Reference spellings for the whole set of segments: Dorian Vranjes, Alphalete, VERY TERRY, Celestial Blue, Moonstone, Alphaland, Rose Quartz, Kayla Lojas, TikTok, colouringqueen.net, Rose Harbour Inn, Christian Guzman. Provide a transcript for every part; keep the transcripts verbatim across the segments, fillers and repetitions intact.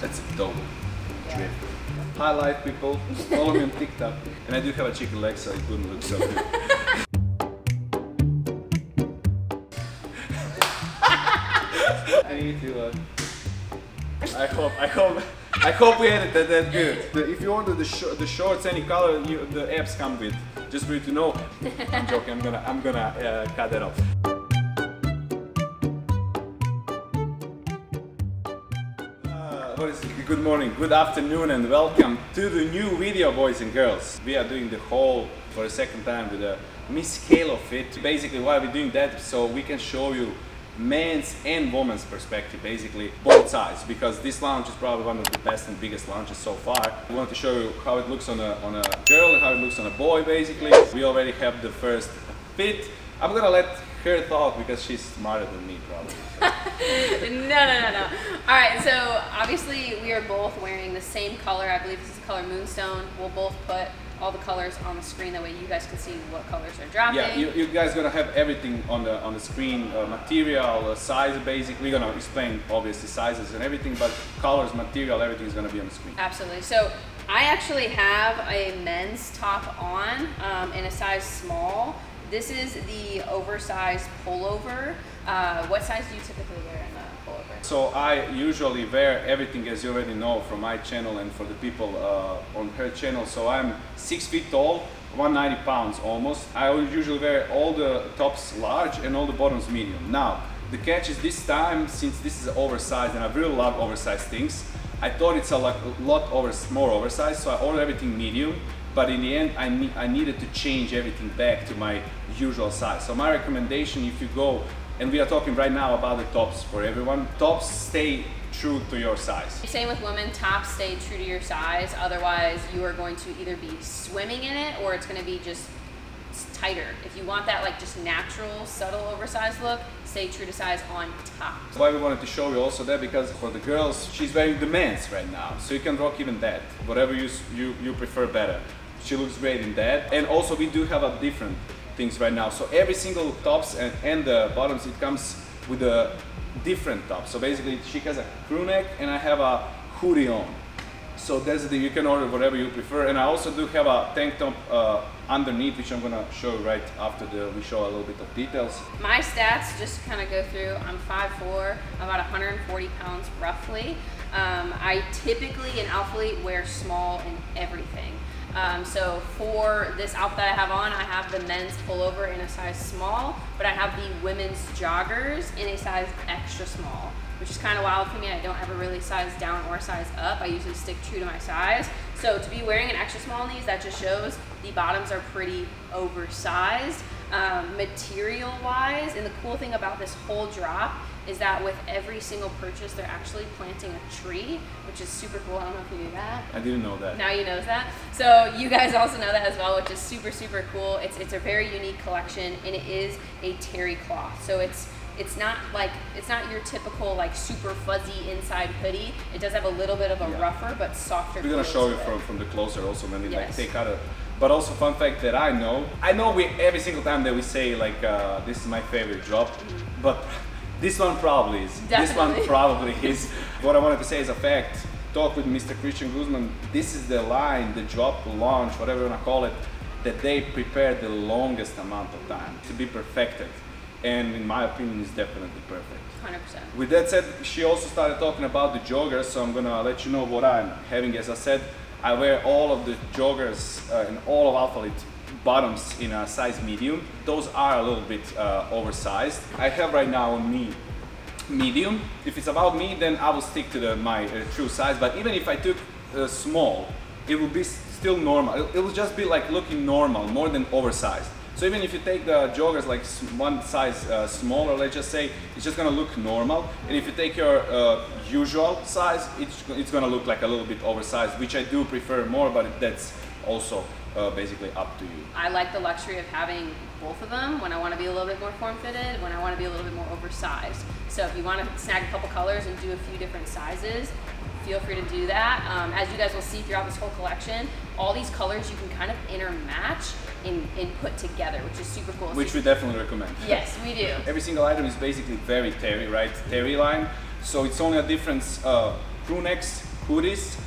That's double drip. Yeah. Hi life people, follow me on TikTok. And I do have a chicken leg, so it wouldn't look so good. I need to. Uh, I hope. I hope. I hope we edited that good. The, if you order the sh the shorts any color, you, the apps come with. Just for you to know. I'm joking. I'm gonna. I'm gonna uh, cut that off. Uh, what is it? Good morning. Good afternoon, and welcome to the new video, boys and girls. We are doing the haul for a second time with a Miss Kayla fit. Basically, why we're doing that so we can show you men's and women's perspective, basically both sides, because this lounge is probably one of the best and biggest lounges so far. We want to show you how it looks on a, on a girl and how it looks on a boy. Basically, we already have the first fit. I'm gonna let her talk because she's smarter than me probably. no no no no All right, so obviously we are both wearing the same color. I believe this is the color Moonstone. We'll both put all the colors on the screen, that way you guys can see what colors are dropping. Yeah, you, you guys gonna have everything on the on the screen, uh, material, uh, size, basically. We're gonna explain obviously sizes and everything, but colors, material, everything is gonna be on the screen. Absolutely. So I actually have a men's top on um, in a size small. This is the oversized pullover. Uh, what size do you typically wear in a pullover? So I usually wear everything, as you already know, from my channel and for the people uh, on her channel. So I'm six feet tall, one hundred ninety pounds almost. I usually wear all the tops large and all the bottoms medium. Now, the catch is this time, since this is oversized and I really love oversized things, I thought it's a lot, a lot over, more oversized, so I ordered everything medium. But in the end, I, ne I needed to change everything back to my usual size. So my recommendation, if you go, and we are talking right now about the tops for everyone, tops stay true to your size. Same with women, tops stay true to your size. Otherwise, you are going to either be swimming in it or it's going to be just tighter. If you want that like just natural, subtle, oversized look, stay true to size on top. Why we wanted to show you also that, because for the girls, she's wearing the men's right now. So you can rock even that, whatever you, you, you prefer better. She looks great in that, and also we do have a different things right now. So every single tops and, and the bottoms, it comes with a different top. So basically she has a crew neck and I have a hoodie on. So that's the thing, you can order whatever you prefer. And I also do have a tank top uh, underneath, which I'm gonna show right after the, we show a little bit of details. My stats, just kind of go through, I'm five foot four, about one hundred forty pounds roughly. Um, I typically in Alphalete wear small in everything. Um, so for this outfit that I have on, I have the men's pullover in a size small, but I have the women's joggers in a size extra small, which is kind of wild for me. I don't ever really size down or size up. I usually stick true to my size. So to be wearing an extra small in these, that just shows the bottoms are pretty oversized. Um, material wise, and the cool thing about this whole drop is that with every single purchase they're actually planting a tree, which is super cool. I don't know if you knew that. I didn't know that. Now you know that. So you guys also know that as well, which is super super cool. It's it's a very unique collection, and it is a terry cloth. So it's it's not like it's not your typical like super fuzzy inside hoodie. It does have a little bit of a yeah. rougher but softer. We're gonna show you from from the closer also when we yes. like take out a. But also fun fact that I know, I know we every single time that we say like uh, this is my favorite job, mm-hmm. but this one probably is. Definitely. This one probably is. What I wanted to say is a fact, talk with Mister Christian Guzman, this is the line, the job, launch, whatever you want to call it, that they prepare the longest amount of time to be perfected. And in my opinion, it's definitely perfect. one hundred percent. With that said, she also started talking about the joggers, so I'm gonna let you know what I'm having. As I said, I wear all of the joggers uh, and all of Alphalete bottoms in a size medium. Those are a little bit uh, oversized. I have right now on me medium. If it's about me, then I will stick to the, my uh, true size. But even if I took uh, small, it will be still normal. It will just be like looking normal, more than oversized. So even if you take the joggers like one size uh, smaller, let's just say, it's just gonna look normal. And if you take your uh, usual size, it's, it's gonna look like a little bit oversized, which I do prefer more, but that's also uh, basically up to you. I like the luxury of having both of them when I wanna be a little bit more form-fitted, when I wanna be a little bit more oversized. So if you wanna snag a couple colors and do a few different sizes, feel free to do that. Um, as you guys will see throughout this whole collection, all these colors you can kind of intermatch and, and put together, which is super cool. Which we definitely recommend. Yes, we do. Every single item is basically very terry, right? Terry line. So it's only a difference uh, crew necks, hoodies,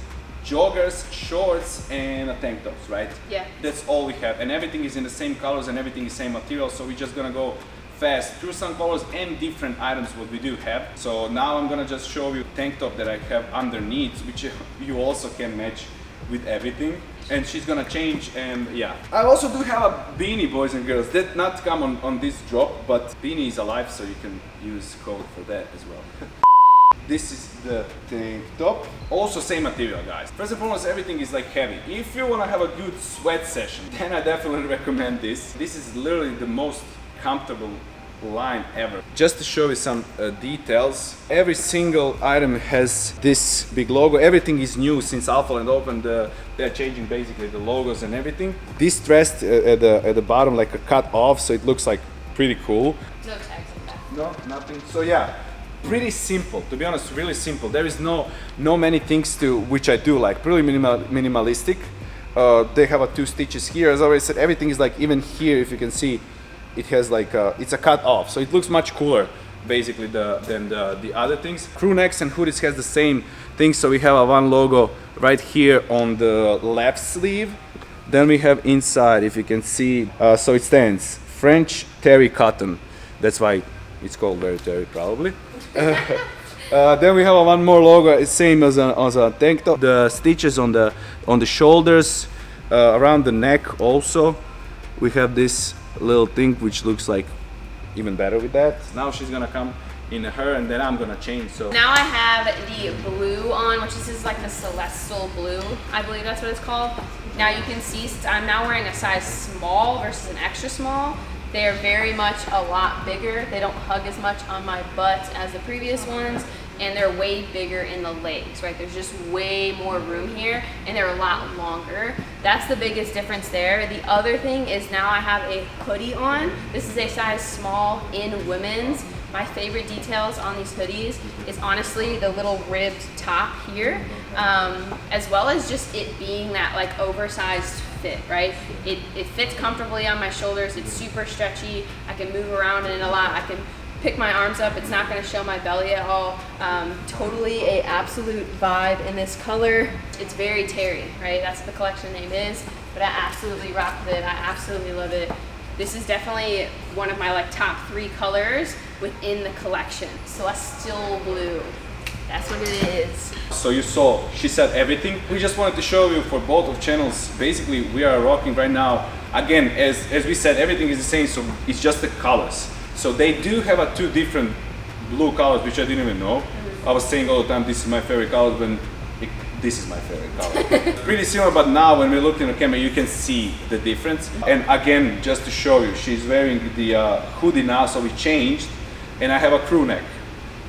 joggers, shorts, and a tank tops, right? Yeah. That's all we have, and everything is in the same colors and everything is same material. So we're just gonna go fast through some colors and different items what we do have. So now I'm gonna just show you tank top that I have underneath, which you also can match with everything, and she's gonna change. And yeah, I also do have a beanie, boys and girls, that not come on, on this drop, but beanie is alive, so you can use code for that as well. This is the tank top, also same material, guys. First and foremost, everything is like heavy. If you want to have a good sweat session, then I definitely recommend this. This is literally the most comfortable line ever. Just to show you some uh, details, every single item has this big logo. Everything is new since Alphaland opened. Uh, they're changing basically the logos and everything. This dress uh, at, the, at the bottom like a cut off, so it looks like pretty cool. No tags on that. No, nothing. So yeah, pretty simple, to be honest, really simple. There is no no many things to which I do like, pretty minimal, minimalistic. Uh, they have a two stitches here, as I already said. Everything is like, even here if you can see, it has like a, it's a cut off, so it looks much cooler basically the, than the, the other things. Crew necks and hoodies has the same thing, so we have a one logo right here on the left sleeve. Then we have inside, if you can see, uh, so it stands French terry cotton. That's why it's called VERY TERRY probably. uh, uh, then we have a one more logo. It's same as a, as a tank top. The stitches on the on the shoulders, uh, around the neck also. We have this little thing which looks like even better with that. Now she's gonna come in her, and then I'm gonna change. So now I have the blue on, which is, is like the Celestial Blue, I believe that's what it's called. Now you can see I'm now wearing a size small versus an extra small. They are very much a lot bigger. They don't hug as much on my butt as the previous ones, and they're way bigger in the legs, right? There's just way more room here, and they're a lot longer. That's the biggest difference there. The other thing is now I have a hoodie on. This is a size small in women's. My favorite details on these hoodies is honestly the little ribbed top here, um, as well as just it being that like oversized fit, right? It, it fits comfortably on my shoulders. It's super stretchy. I can move around in it a lot. I can pick my arms up. It's not gonna show my belly at all. Um, totally a absolute vibe in this color. It's VERY TERRY, right? That's what the collection name is, but I absolutely rock with it. I absolutely love it. This is definitely one of my like top three colors within the collection. Celestial Blue, that's what it is. So you saw, she said everything. We just wanted to show you for both of channels, basically we are rocking right now. Again, as, as we said, everything is the same, so it's just the colors. So they do have a two different blue colors, which I didn't even know. I was saying all the time, this is my favorite color, when it, this is my favorite color. Pretty similar, but now when we look in the camera, you can see the difference. And again, just to show you, she's wearing the uh, hoodie now, so we changed, and I have a crew neck.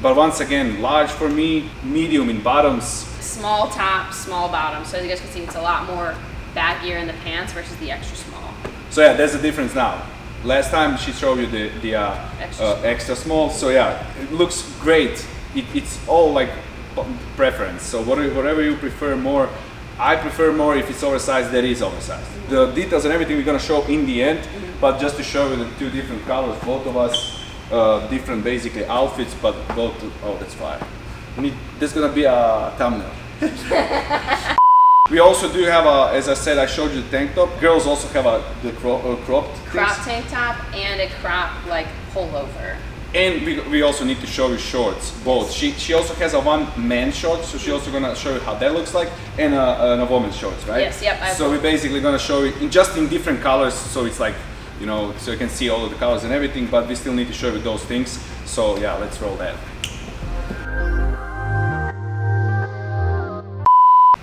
But once again, large for me, medium in bottoms. Small top, small bottom. So as you guys can see, it's a lot more baggier in the pants versus the extra small. So yeah, there's the difference now. Last time she showed you the, the uh, extra, uh, extra small, so yeah, it looks great. It, it's all like preference, so whatever, whatever you prefer more. I prefer more if it's oversized, that is oversized. Mm-hmm. The details and everything we're gonna show in the end, mm-hmm. but just to show you the two different colors, both of us, uh, different basically outfits, but both, oh, that's fire. I mean, there's gonna be a thumbnail. We also do have a, as I said, I showed you the tank top. Girls also have a the cro uh, cropped crop tank top and a crop like pullover. And we, we also need to show you shorts, both. She she also has a one man shorts, so she's also gonna show you how that looks like, and a, and a woman's shorts, right? Yes, yep. I've so we're basically gonna show you in just in different colors, so it's like, you know, so you can see all of the colors and everything, but we still need to show you those things. So yeah, let's roll that.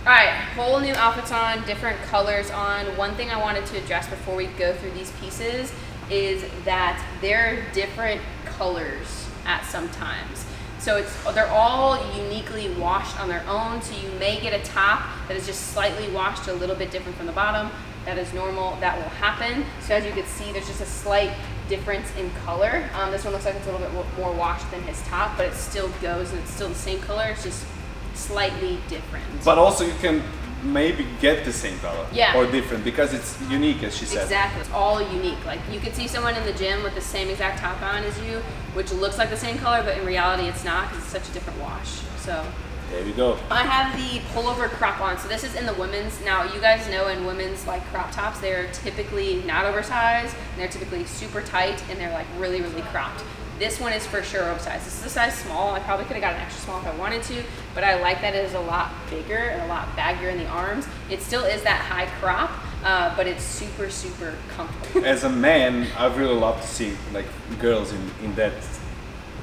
Alright, whole new outfits on, different colors on. One thing I wanted to address before we go through these pieces is that they're different colors at some times. So it's, they're all uniquely washed on their own, so you may get a top that is just slightly washed a little bit different from the bottom. That is normal, that will happen. So as you can see, there's just a slight difference in color. Um, this one looks like it's a little bit more washed than his top, but it still goes and it's still the same color. It's just slightly different. But also you can maybe get the same color, yeah, or different, because it's unique, as she said. Exactly, it's all unique. Like, you could see someone in the gym with the same exact top on as you, which looks like the same color, but in reality it's not, because it's such a different wash. So there you go. I have the pullover crop on. So this is in the women's. Now, you guys know in women's, like, crop tops, they're typically not oversized, and they're typically super tight, and they're like really, really cropped. This one is for sure oversized. This is a size small. I probably could have got an extra small if I wanted to, but I like that it is a lot bigger and a lot baggier in the arms. It still is that high crop, uh, but it's super, super comfortable. As a man, I really love to see like girls in, in that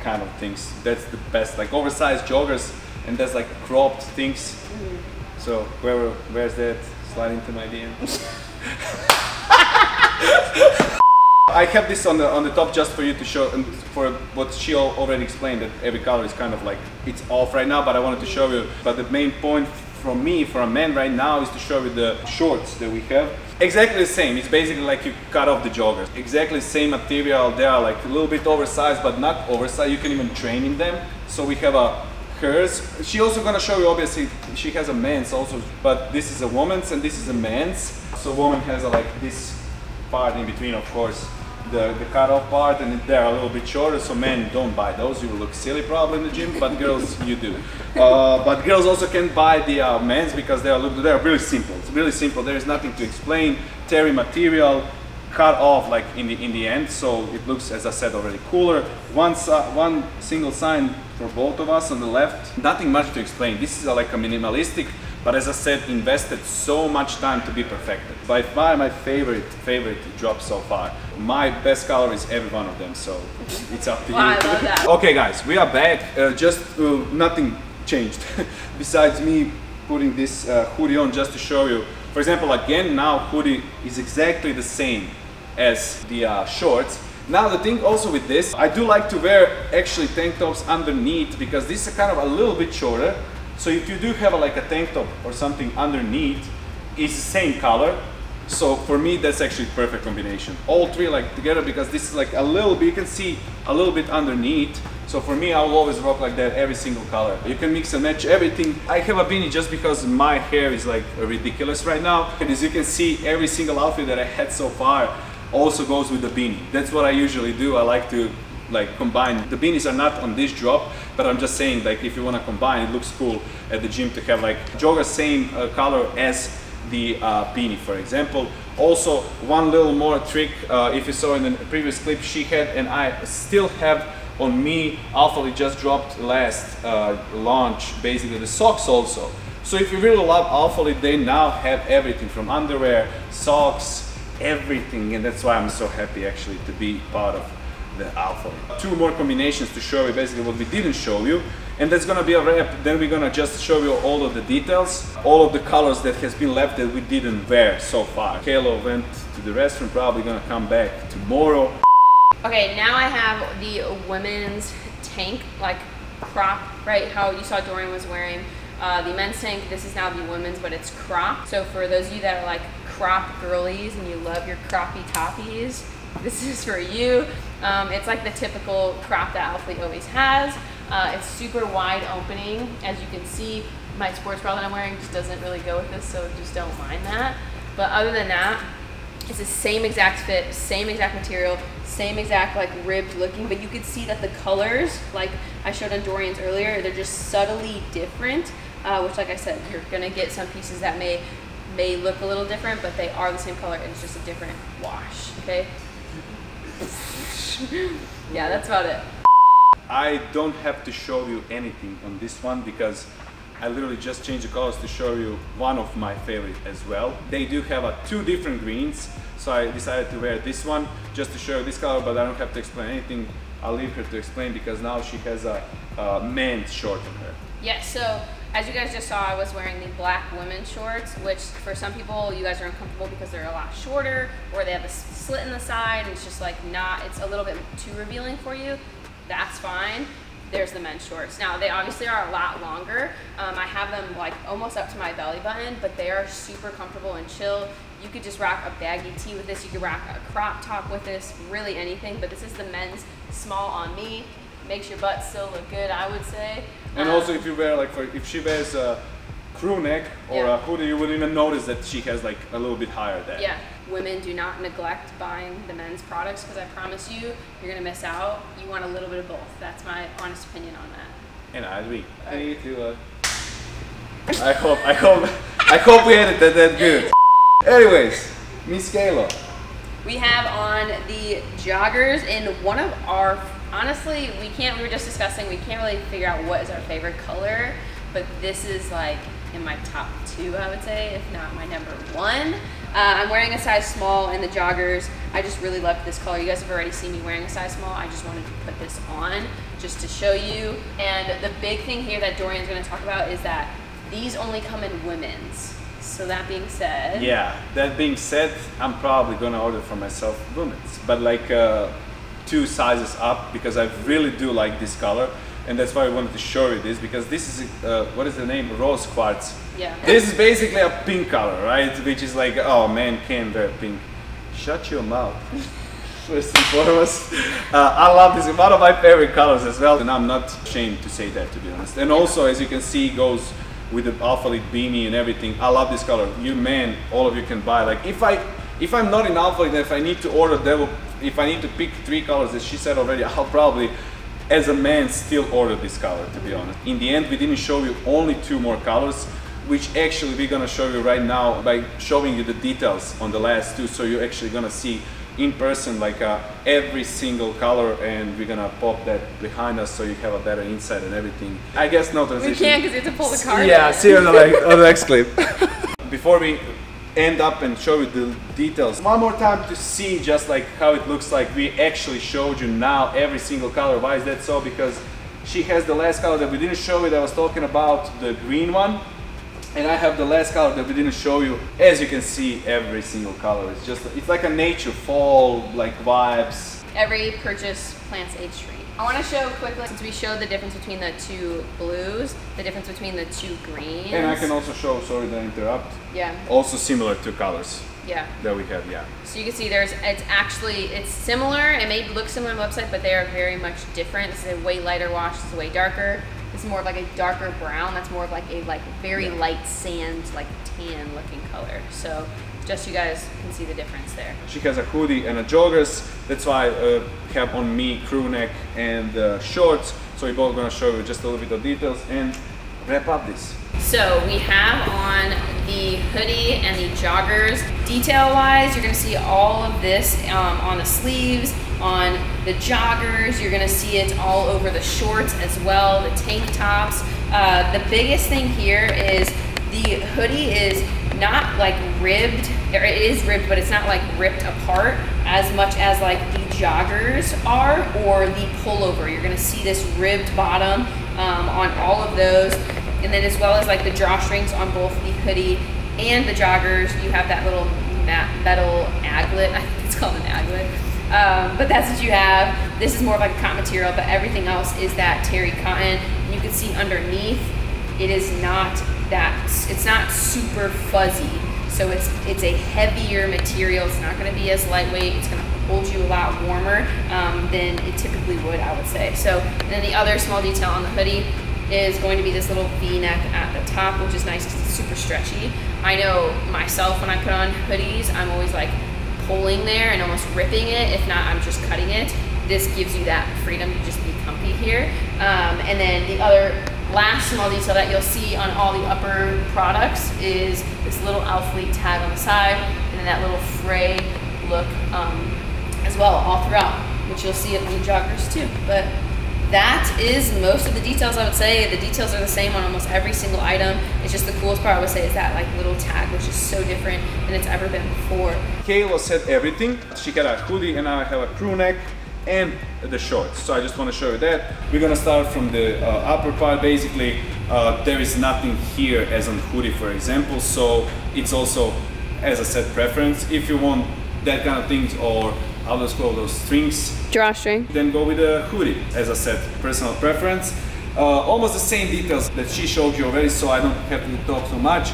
kind of things. That's the best, like oversized joggers, and that's like cropped things. Mm-hmm. So whoever wears that, slide into my D M. I have this on the on the top just for you to show, and for what she already explained, that every color is kind of like, it's off right now, but I wanted to show you. But the main point for me, for a man right now, is to show you the shorts that we have. Exactly the same. It's basically like you cut off the joggers. Exactly the same material. They are like a little bit oversized, but not oversized. You can even train in them. So we have a hers. She also gonna show you, obviously she has a men's also, but this is a woman's and this is a man's. So woman has a, like this part in between, of course, the, the cut off part, and they're a little bit shorter, so men, don't buy those, you will look silly probably in the gym, but girls, you do. Uh, but girls also can buy the uh, men's, because they are, they are really simple. It's really simple, there is nothing to explain, terry material, cut off like in the in the end, so it looks, as I said already, cooler. One uh, one single sign for both of us on the left. Nothing much to explain. This is a, like a minimalistic, but as I said, invested so much time to be perfected. By far my favorite favorite drop so far. My best color is every one of them, so it's up to wow, you. I love that. Okay, guys, we are back. Uh, just uh, nothing changed besides me putting this uh, hoodie on just to show you. For example, again, now hoodie is exactly the same as the uh, shorts. Now the thing also with this, I do like to wear actually tank tops underneath, because this is kind of a little bit shorter. So if you do have a, like a tank top or something underneath, it's the same color. So for me, that's actually perfect combination. All three like together, because this is like a little bit, you can see a little bit underneath. So for me, I will always rock like that, every single color. You can mix and match everything. I have a beanie just because my hair is like ridiculous right now. And as you can see, every single outfit that I had so far also goes with the beanie. That's what I usually do. I like to like combine. The beanies are not on this drop, but I'm just saying, like, if you want to combine, it looks cool at the gym to have like jogger same uh, color as the uh, beanie, for example. Also, one little more trick, uh, if you saw in the previous clip, she had, and I still have on me, Alphalete just dropped last uh, launch, basically the socks also. So if you really love Alphalete, they now have everything from underwear, socks, everything, and that's why I'm so happy actually to be part of the Alphalete. Two more combinations to show you basically what we didn't show you, and that's gonna be a wrap. Then we're gonna just show you all of the details, all of the colors that has been left that we didn't wear so far. Kayla went to the restroom, probably gonna come back tomorrow. Okay, now I have the women's tank, like crop, right? How you saw Dorian was wearing uh, the men's tank. This is now the women's, but it's cropped. So for those of you that are like crop girlies and you love your croppy toppies, this is for you. Um, it's like the typical crop that Alphalete always has. Uh, it's super wide opening. As you can see, my sports bra that I'm wearing just doesn't really go with this, so just don't mind that. But other than that, it's the same exact fit, same exact material, same exact like ribbed looking, but you could see that the colors, like I showed on Dorian's earlier, they're just subtly different, uh, which, like I said, you're gonna get some pieces that may may look a little different, but they are the same color, and it's just a different wash, okay? Yeah, that's about it. I don't have to show you anything on this one, because I literally just changed the colors to show you one of my favorite as well. They do have uh, two different greens, so I decided to wear this one just to show you this color, but I don't have to explain anything. I'll leave her to explain, because now she has a, a men's short on her. Yes, yeah, so as you guys just saw, I was wearing the black women's shorts, which for some people, you guys are uncomfortable because they're a lot shorter, or they have a slit in the side, and it's just like not, it's a little bit too revealing for you. That's fine. There's the men's shorts. Now, they obviously are a lot longer. Um, I have them like almost up to my belly button, but they are super comfortable and chill. You could just rock a baggy tee with this. You could rock a crop top with this, really anything. But this is the men's small on me. Makes your butt still look good, I would say. And um, also if you wear, like, for, if she wears a crew neck or yeah. a hoodie, you wouldn't even notice that she has like a little bit higher there. Yeah, women, do not neglect buying the men's products because I promise you, you're gonna miss out. You want a little bit of both. That's my honest opinion on that. And I agree. I need to. Uh, I hope. I hope. I hope we edited that good. Anyways, Miss Kayla. We have on the joggers in one of our. Honestly, we can't. We were just discussing. We can't really figure out what is our favorite color. But this is like in my top two, I would say, if not my number one. Uh, I'm wearing a size small in the joggers. I just really love this color. You guys have already seen me wearing a size small. I just wanted to put this on just to show you. And the big thing here that Dorian's gonna talk about is that these only come in women's. So that being said. Yeah, that being said, I'm probably gonna order for myself women's, but like uh, two sizes up because I really do like this color. And that's why I wanted to show you this, because this is, uh, what is the name? Rose Quartz. Yeah. This is basically a pink color, right? Which is like, oh man, can't wear pink. Shut your mouth. First and foremost. Uh, I love this. One of my favorite colors as well. And I'm not ashamed to say that, to be honest. And also, as you can see, it goes with the Alphalete beanie and everything. I love this color. You man, all of you can buy. Like, if, I, if I'm not in Alphalete, if I need to order, that will, if I need to pick three colors, as she said already, I'll probably, as a man, still order this color, to be honest. In the end, we didn't show you only two more colors, which actually we're gonna show you right now by showing you the details on the last two, so you're actually gonna see in person like uh, every single color, and we're gonna pop that behind us so you have a better insight and everything. I guess no transition. We can't because you have to pull the card. Yeah, see you on the, like, on the next clip. Before we end up and show you the details one more time to see just like how it looks like, we actually showed you now every single color. Why is that so? Because she has the last color that we didn't show you, that I was talking about, the green one, and I have the last color that we didn't show you. As you can see, every single color, it's just, it's like a nature, fall, like vibes. Every purchase plants a tree. I want to show quickly, since we showed the difference between the two blues, the difference between the two greens. And I can also show, sorry to interrupt. Yeah. Also similar to colors. Yeah. That we have, yeah. So you can see there's, it's actually, it's similar. It may look similar on the website, but they are very much different. This is a way lighter wash, this is way darker. This is more of like a darker brown. That's more of like a like very yeah. light sand, like tan looking color. So just you guys can see the difference there. She has a hoodie and a joggers. That's why I uh, have on me crew neck and uh, shorts. So we're both gonna show you just a little bit of details and wrap up this. So we have on the hoodie and the joggers. Detail wise, you're gonna see all of this um, on the sleeves, on the joggers. You're gonna see it all over the shorts as well, the tank tops. Uh, the biggest thing here is the hoodie is not like ribbed, or it is ribbed, but it's not like ripped apart as much as like the joggers are or the pullover. You're gonna see this ribbed bottom um, on all of those. And then as well as like the drawstrings on both the hoodie and the joggers, you have that little matte metal aglet, I think it's called an aglet. Um, but that's what you have. This is more of like a cotton material, but everything else is that terry cotton. And you can see underneath, it is not that, it's not super fuzzy. So it's it's a heavier material. It's not gonna be as lightweight. It's gonna hold you a lot warmer um, than it typically would, I would say. So, and then the other small detail on the hoodie is going to be this little V-neck at the top, which is nice because it's super stretchy. I know myself, when I put on hoodies, I'm always like pulling there and almost ripping it. If not, I'm just cutting it. This gives you that freedom to just be comfy here. Um, and then the other last small detail that you'll see on all the upper products is this little Alphalete tag on the side, and then that little fray look um, as well all throughout, which you'll see it on the joggers too. But that is most of the details, I would say. The details are the same on almost every single item. It's just the coolest part, I would say, is that like little tag, which is so different than it's ever been before. Kayla said everything. She got a hoodie and I have a crew neck and the shorts. So I just want to show you that. We're gonna start from the uh, upper part. Basically, uh, there is nothing here as on hoodie, for example. So it's also, as I said, preference. If you want that kind of things, or I'll just call those strings. Drawstring. Then go with a hoodie. As I said, personal preference. Uh, almost the same details that she showed you already, so I don't have to talk so much.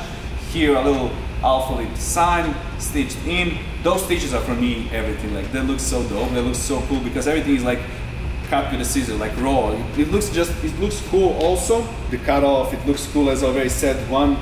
Here, a little Alphalete sign stitched in. Those stitches are for me everything. Like, that looks so dope. That looks so cool because everything is like cut with a scissor, like raw. It, it looks just, it looks cool also. The cut off, it looks cool, as I already said. One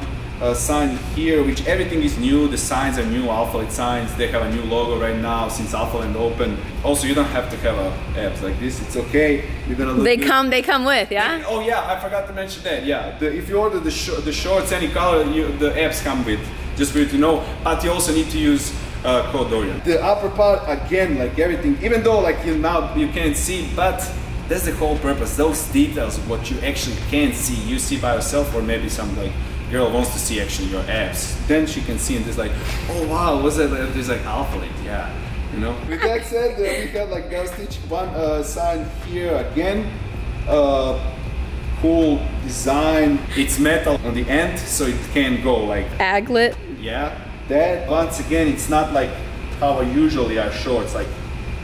uh, sign here, which everything is new. The signs are new, Alphalete signs. They have a new logo right now since Alphaland opened. Also, you don't have to have a apps like this. It's okay. You're gonna look They good. come, they come with, yeah? They, oh yeah, I forgot to mention that. Yeah, the, if you order the, sh the shorts, any color, you, the apps come with. Just for you to know, but you also need to use uh, code Dorian. The upper part, again, like everything, even though like you now you can't see, but that's the whole purpose. Those details, what you actually can't see, you see by yourself, or maybe some like girl wants to see actually your abs. Then she can see and it's like, oh wow, what's that? There's like Alphalete, yeah, you know. With that said, uh, we have like girl stitch. One uh, sign here again. Uh, Cool design. It's metal on the end, so it can go like aglet. Yeah, that once again, it's not like how I usually are shorts, like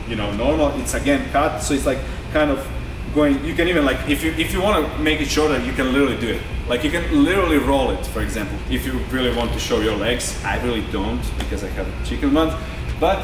you know, normal. It's again cut, so it's like kind of going. You can even like if you if you want to make it shorter, you can literally do it. Like you can literally roll it, for example, if you really want to show your legs. I really don't because I have chicken buns. But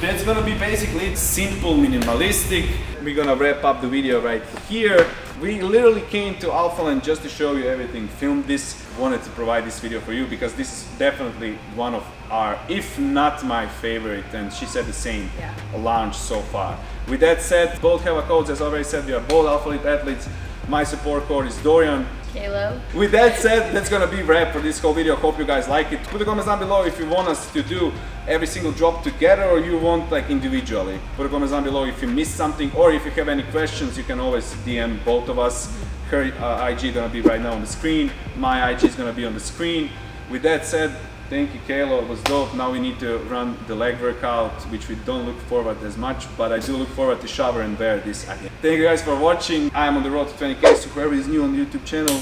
that's gonna be basically simple, minimalistic. We're gonna wrap up the video right here. We literally came to Alphaland just to show you everything. Filmed this, wanted to provide this video for you because this is definitely one of our, if not my favorite, and she said the same, yeah, launch so far. With that said, both have a code, as I already said, we are both Alphalete athletes. My support code is Dorian. Kayla. With that said, that's gonna be wrap for this whole video. Hope you guys like it. Put the comments down below if you want us to do every single drop together or you want like individually. Put the comments down below if you missed something or if you have any questions, you can always D M both of us. Her uh, I G is gonna be right now on the screen. My I G is gonna be on the screen. With that said, thank you Kayla, it was dope. Now we need to run the leg workout, which we don't look forward as much, but I do look forward to shower and wear this again. Thank you guys for watching. I am on the road to twenty K, so whoever is new on the YouTube channel,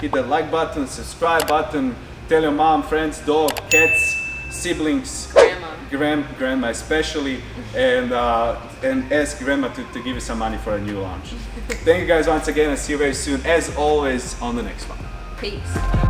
hit that like button, subscribe button, tell your mom, friends, dog, cats, siblings, grandma, grand, grandma especially, and, uh, and ask grandma to, to give you some money for a new launch. Thank you guys once again, and see you very soon, as always, on the next one. Peace.